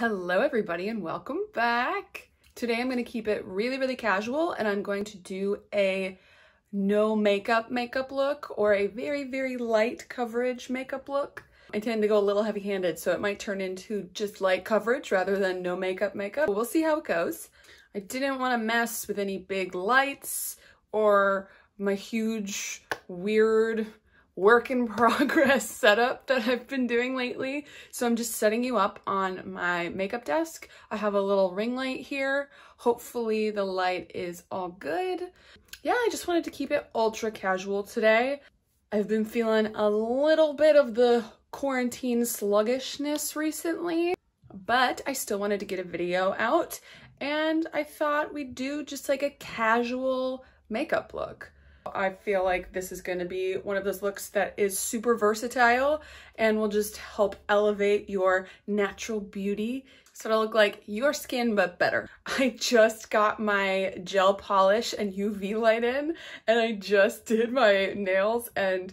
Hello everybody and welcome back. Today I'm going to keep it really casual and I'm going to do a no makeup look or a very light coverage makeup look. I tend to go a little heavy-handed, so it might turn into just light coverage rather than no makeup. But we'll see how it goes. I didn't want to mess with any big lights or my huge weird work in progress setup that I've been doing lately. So I'm just setting you up on my makeup desk. I have a little ring light here. Hopefully the light is all good. Yeah, I just wanted to keep it ultra casual today. I've been feeling a little bit of the quarantine sluggishness recently, but I still wanted to get a video out and I thought we'd do just like a casual makeup look. I feel like this is going to be one of those looks that is super versatile and will just help elevate your natural beauty. So it'll look like your skin, but better. I just got my gel polish and UV light in, and I just did my nails, and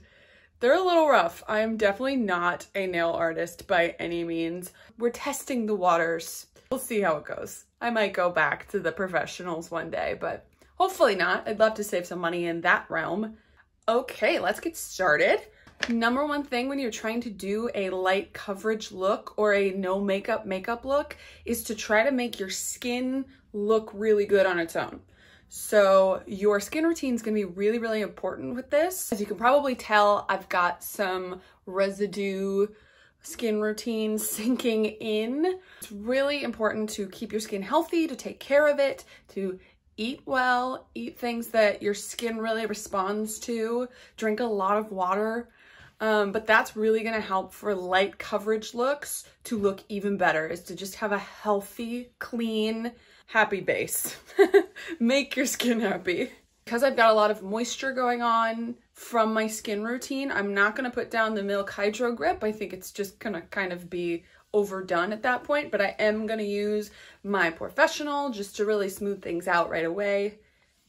they're a little rough. I am definitely not a nail artist by any means. We're testing the waters. We'll see how it goes. I might go back to the professionals one day, but hopefully not. I'd love to save some money in that realm. Okay, let's get started. Number one thing when you're trying to do a light coverage look or a no makeup look is to try to make your skin look really good on its own. So your skin routine is going to be really important with this. As you can probably tell, I've got some residue skin routine sinking in. It's really important to keep your skin healthy, to take care of it, to eat well, eat things that your skin really responds to, drink a lot of water, but that's really gonna help for light coverage looks to look even better, is to just have a healthy, clean, happy base. Make your skin happy. Because I've got a lot of moisture going on from my skin routine, I'm not gonna put down the Milk Hydro Grip. I think it's just gonna kind of be overdone at that point, but I am going to use my Porefessional just to really smooth things out right away.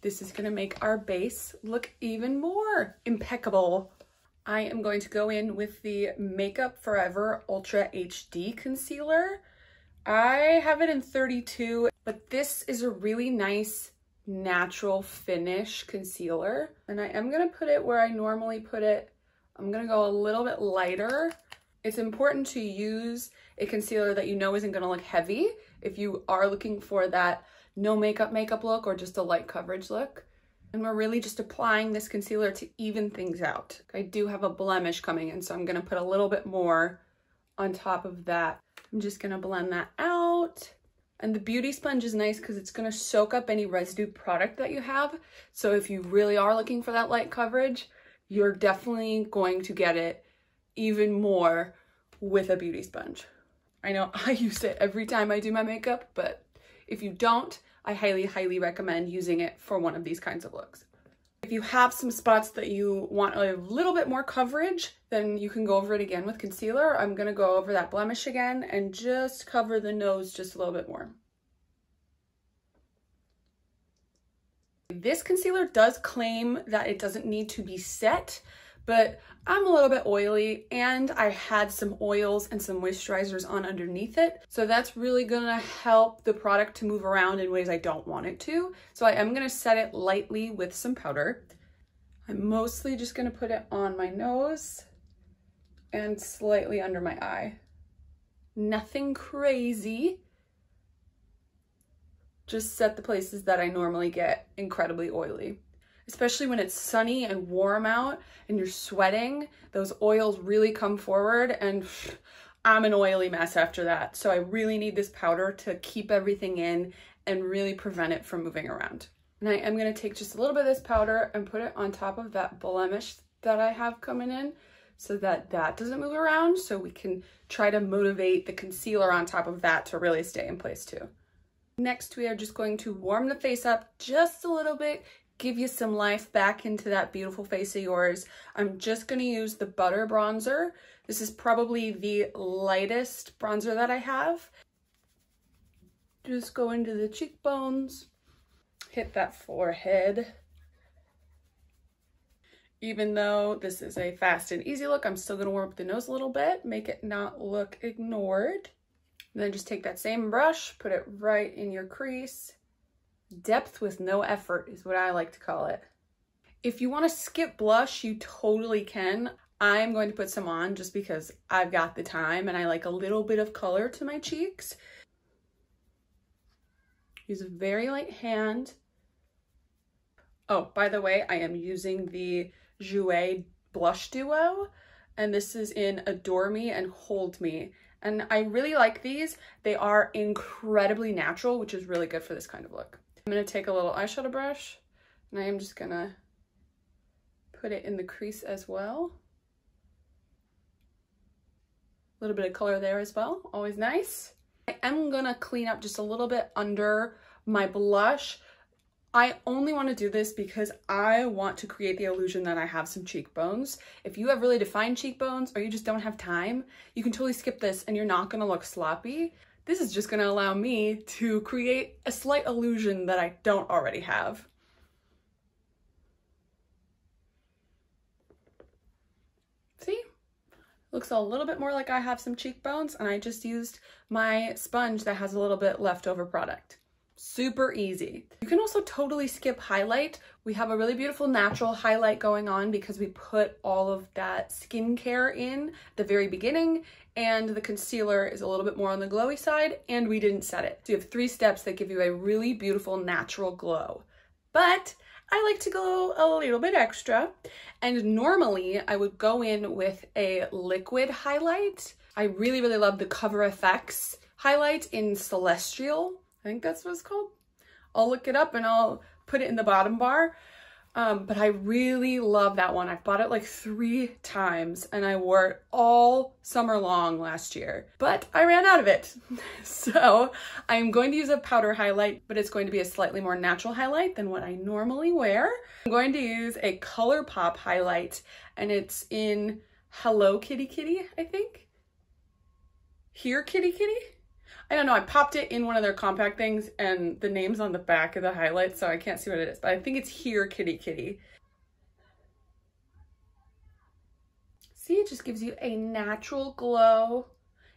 This is going to make our base look even more impeccable. I am going to go in with the Makeup Forever Ultra HD Concealer. I have it in 32, but this is a really nice natural finish concealer, and I am going to put it where I normally put it. I'm going to go a little bit lighter. It's important to use a concealer that you know isn't going to look heavy if you are looking for that no makeup look or just a light coverage look. And we're really just applying this concealer to even things out. I do have a blemish coming in, so I'm going to put a little bit more on top of that. I'm just going to blend that out. And the beauty sponge is nice because it's going to soak up any residue product that you have. So if you really are looking for that light coverage, you're definitely going to get it even more with a beauty sponge. I know I use it every time I do my makeup, but if you don't, I highly recommend using it for one of these kinds of looks. If you have some spots that you want a little bit more coverage, then you can go over it again with concealer. I'm gonna go over that blemish again and just cover the nose just a little bit more. This concealer does claim that it doesn't need to be set, but I'm a little bit oily and I had some oils and some moisturizers on underneath it. So that's really gonna help the product to move around in ways I don't want it to. So I am gonna set it lightly with some powder. I'm mostly just gonna put it on my nose and slightly under my eye. Nothing crazy. Just set the places that I normally get incredibly oily. Especially when it's sunny and warm out and you're sweating, those oils really come forward, and I'm an oily mess after that. So I really need this powder to keep everything in and really prevent it from moving around. And I am gonna take just a little bit of this powder and put it on top of that blemish that I have coming in so that that doesn't move around, so we can try to motivate the concealer on top of that to really stay in place too. Next, we are just going to warm the face up just a little bit, give you some life back into that beautiful face of yours. I'm just gonna use the Butter Bronzer. This is probably the lightest bronzer that I have. Just go into the cheekbones, hit that forehead. Even though this is a fast and easy look, I'm still gonna warm up the nose a little bit, make it not look ignored. And then just take that same brush, put it right in your crease. Depth with no effort is what I like to call it. If you want to skip blush, you totally can. I'm going to put some on just because I've got the time and I like a little bit of color to my cheeks. Use a very light hand. Oh, by the way, I am using the Jouer Blush Duo, and this is in Adore Me and Hold Me. And I really like these. They are incredibly natural, which is really good for this kind of look. I'm gonna take a little eyeshadow brush and I am just gonna put it in the crease as well. A little bit of color there as well, always nice. I am gonna clean up just a little bit under my blush. I only want to do this because I want to create the illusion that I have some cheekbones. If you have really defined cheekbones or you just don't have time, you can totally skip this and you're not going to look sloppy. This is just going to allow me to create a slight illusion that I don't already have. See? Looks a little bit more like I have some cheekbones, and I just used my sponge that has a little bit leftover product. Super easy. You can also totally skip highlight. We have a really beautiful natural highlight going on because we put all of that skincare in at the very beginning, and the concealer is a little bit more on the glowy side, and we didn't set it. So you have three steps that give you a really beautiful natural glow. But I like to go a little bit extra, and normally I would go in with a liquid highlight. I really, really love the Cover FX highlight in Celestial. I think that's what it's called. I'll look it up and I'll put it in the bottom bar. But I really love that one. I've bought it like 3 times and I wore it all summer long last year, but I ran out of it. So I'm going to use a powder highlight, but it's going to be a slightly more natural highlight than what I normally wear. I'm going to use a ColourPop highlight, and it's in Hello Kitty Kitty, I think. Here Kitty Kitty? I don't know, I popped it in one of their compact things and the name's on the back of the highlight, so I can't see what it is, but I think it's Here Kitty Kitty. See, it just gives you a natural glow.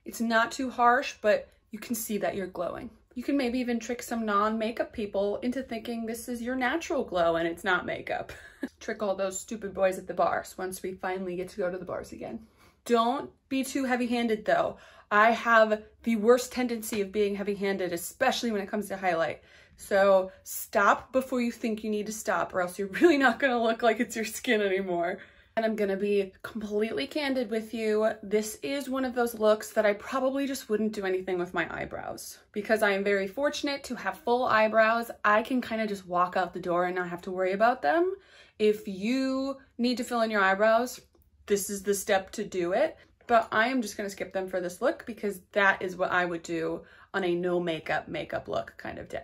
It's not too harsh, but you can see that you're glowing. You can maybe even trick some non-makeup people into thinking this is your natural glow and it's not makeup. Trick all those stupid boys at the bars once we finally get to go to the bars again. Don't be too heavy-handed though. I have the worst tendency of being heavy-handed, especially when it comes to highlight. So stop before you think you need to stop, or else you're really not gonna look like it's your skin anymore. And I'm gonna be completely candid with you. This is one of those looks that I probably just wouldn't do anything with my eyebrows. Because I am very fortunate to have full eyebrows, I can kind of just walk out the door and not have to worry about them. If you need to fill in your eyebrows, this is the step to do it. But I am just gonna skip them for this look because that is what I would do on a no makeup, makeup look kind of day.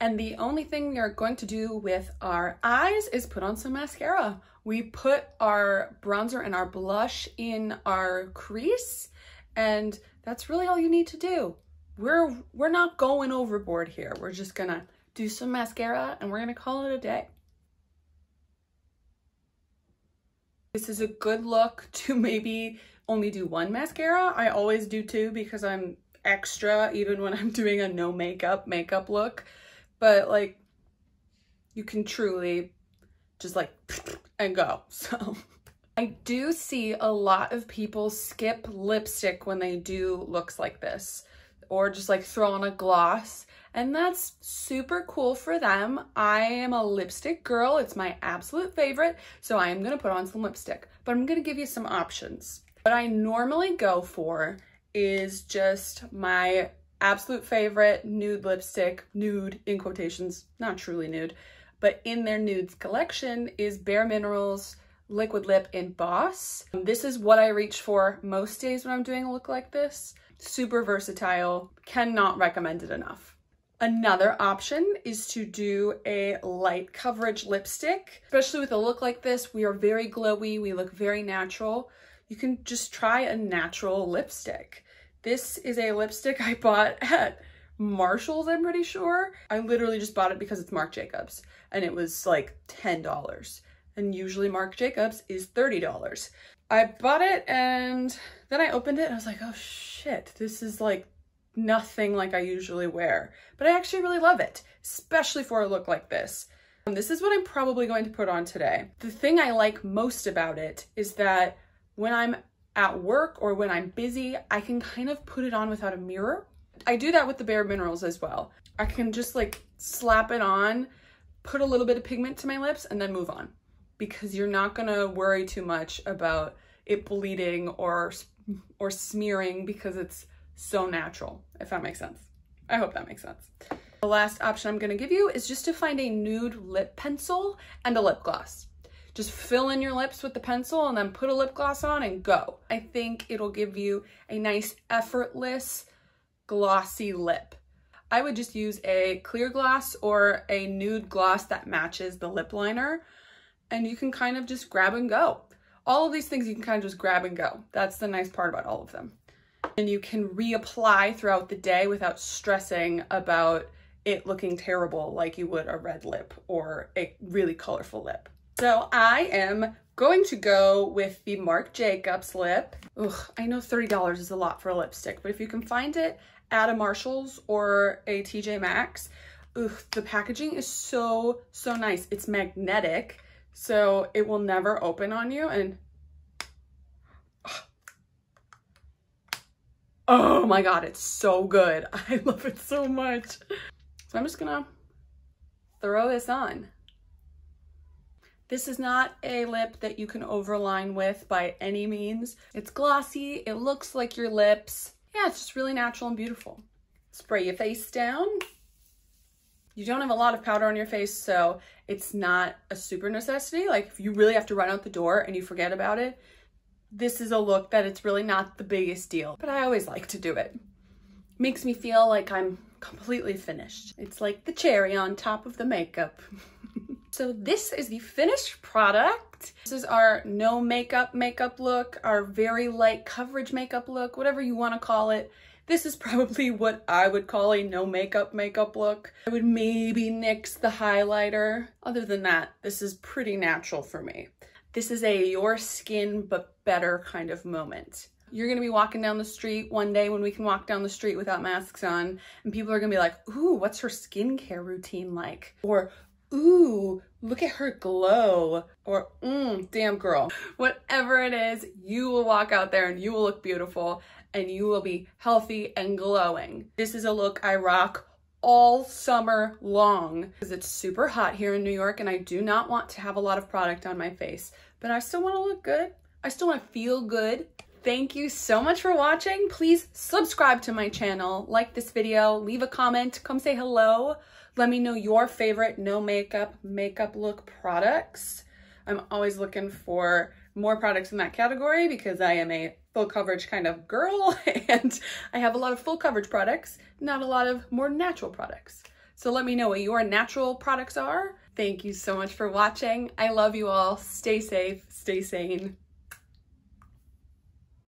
And the only thing we are going to do with our eyes is put on some mascara. We put our bronzer and our blush in our crease, and that's really all you need to do. We're not going overboard here. We're just gonna do some mascara and we're gonna call it a day. This is a good look to maybe only do one mascara. I always do 2 because I'm extra even when I'm doing a no makeup, makeup look. But like, you can truly just like and go. So I do see a lot of people skip lipstick when they do looks like this, or just like throw on a gloss. And that's super cool for them. I am a lipstick girl. It's my absolute favorite. So I am gonna put on some lipstick, but I'm gonna give you some options. What I normally go for is just my absolute favorite nude lipstick, nude in quotations, not truly nude, but in their nudes collection is Bare Minerals Liquid Lip in Boss. This is what I reach for most days when I'm doing a look like this. Super versatile, cannot recommend it enough. Another option is to do a light coverage lipstick. Especially with a look like this, we are very glowy, we look very natural. You can just try a natural lipstick. This is a lipstick I bought at Marshall's, I'm pretty sure. I literally just bought it because it's Marc Jacobs and it was like $10. And usually Marc Jacobs is $30. I bought it and then I opened it and I was like, oh shit, this is like nothing like I usually wear, but I actually really love it, especially for a look like this. This is what I'm probably going to put on today. The thing I like most about it is that when I'm at work or when I'm busy, I can kind of put it on without a mirror. I do that with the Bare Minerals as well. I can just like slap it on, put a little bit of pigment to my lips, and then move on, because you're not gonna worry too much about it bleeding or smearing, because it's so natural, if that makes sense. I hope that makes sense. The last option I'm gonna give you is just to find a nude lip pencil and a lip gloss. Just fill in your lips with the pencil and then put a lip gloss on and go. I think it'll give you a nice effortless glossy lip. I would just use a clear gloss or a nude gloss that matches the lip liner, and you can kind of just grab and go. All of these things you can kind of just grab and go. That's the nice part about all of them. And you can reapply throughout the day without stressing about it looking terrible like you would a red lip or a really colorful lip. So I am going to go with the Marc Jacobs lip. Ugh, I know $30 is a lot for a lipstick, but if you can find it at a Marshall's or a TJ Maxx, ugh, the packaging is so nice. It's magnetic, so it will never open on you, and oh my God, it's so good. I love it so much. So I'm just gonna throw this on. This is not a lip that you can overline with by any means. It's glossy, it looks like your lips. Yeah, it's just really natural and beautiful. Spray your face down. You don't have a lot of powder on your face, so it's not a super necessity. Like if you really have to run out the door and you forget about it, this is a look that it's really not the biggest deal, but I always like to do it. Makes me feel like I'm completely finished. It's like the cherry on top of the makeup. So this is the finished product. This is our no makeup makeup look, our very light coverage makeup look, whatever you want to call it. This is probably what I would call a no makeup makeup look. I would maybe nix the highlighter. Other than that, this is pretty natural for me. This is a your skin but better kind of moment. You're gonna be walking down the street one day when we can walk down the street without masks on, and people are gonna be like, ooh, what's her skincare routine like? Or, ooh, look at her glow. Or, damn girl. Whatever it is, you will walk out there and you will look beautiful and you will be healthy and glowing. This is a look I rock all summer long because it's super hot here in New York and I do not want to have a lot of product on my face, but I still want to look good. I still want to feel good. Thank you so much for watching. Please subscribe to my channel, like this video, leave a comment, come say hello. Let me know your favorite no makeup makeup look products. I'm always looking for more products in that category because I am a full coverage kind of girl and I have a lot of full coverage products, not a lot of more natural products. So let me know what your natural products are. Thank you so much for watching. I love you all. Stay safe, stay sane.